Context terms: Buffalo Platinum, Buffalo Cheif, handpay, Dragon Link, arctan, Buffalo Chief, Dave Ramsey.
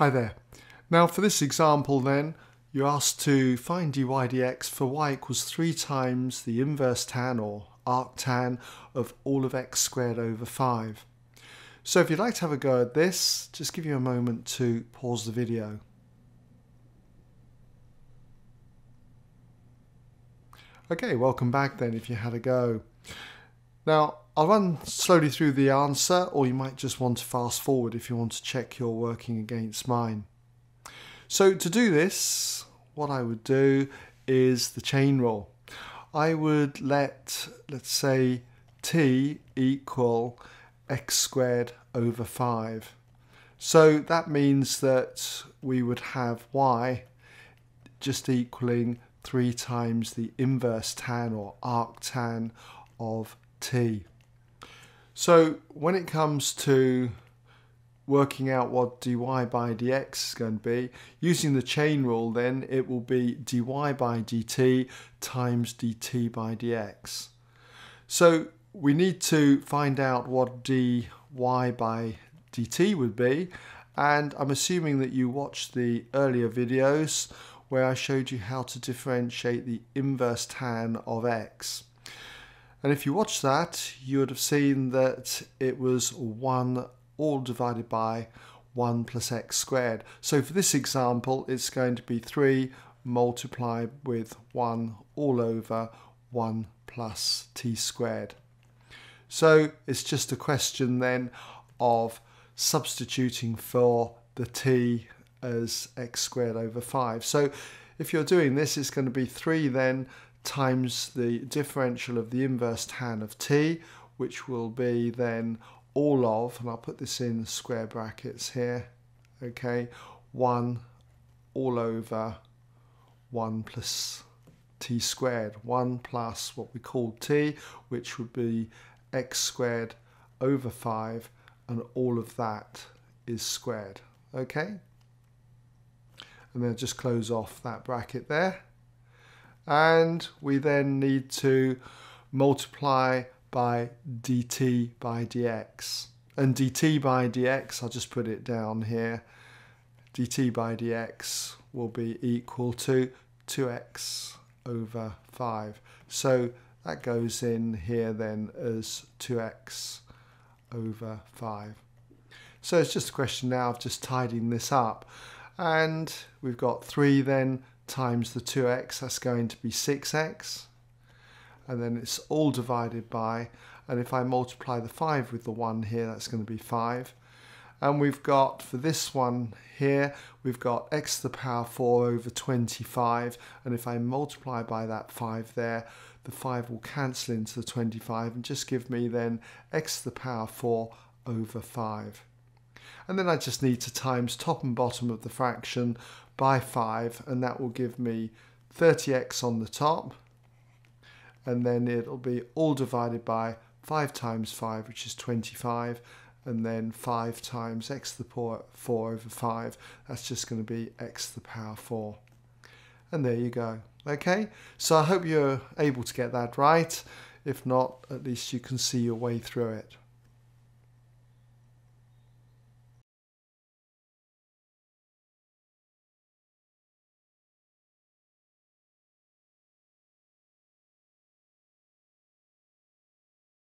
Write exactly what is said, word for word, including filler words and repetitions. Hi there. Now for this example then, you're asked to find dy dx for y equals three times the inverse tan or arctan of all of x squared over five. So if you'd like to have a go at this, just give you a moment to pause the video. Okay, welcome back then if you had a go. Now I'll run slowly through the answer, or you might just want to fast forward if you want to check you're working against mine. So to do this, what I would do is the chain rule. I would let, let's say, t equal x squared over five. So that means that we would have y just equaling three times the inverse tan or arctan of t. So when it comes to working out what dy by dx is going to be, using the chain rule then it will be dy by dt times dt by dx. So we need to find out what dy by dt would be, and I'm assuming that you watched the earlier videos where I showed you how to differentiate the inverse tan of x. And if you watched that, you would have seen that it was one all divided by one plus x squared. So for this example, it's going to be three multiplied with one all over one plus t squared. So it's just a question then of substituting for the t as x squared over five. So if you're doing this, it's going to be three then times the differential of the inverse tan of t, which will be then all of, and I'll put this in square brackets here, okay, one all over one plus t squared, one plus what we call t, which would be x squared over five, and all of that is squared, okay? And then just close off that bracket there. And we then need to multiply by dt by dx. And dt by dx, I'll just put it down here, dt by dx will be equal to two x over five. So that goes in here then as two x over five. So it's just a question now of just tidying this up. And we've got three then times the two x, that's going to be six x. And then it's all divided by, and if I multiply the five with the one here, that's going to be five. And we've got, for this one here, we've got x to the power four over twenty-five, and if I multiply by that five there, the five will cancel into the twenty-five and just give me then x to the power four over five. And then I just need to times top and bottom of the fraction by five, and that will give me thirty x on the top, and then it'll be all divided by five times five, which is twenty-five, and then five times x to the power four over five, that's just going to be x to the power four. And there you go. Okay, so I hope you're able to get that right. If not, at least you can see your way through it.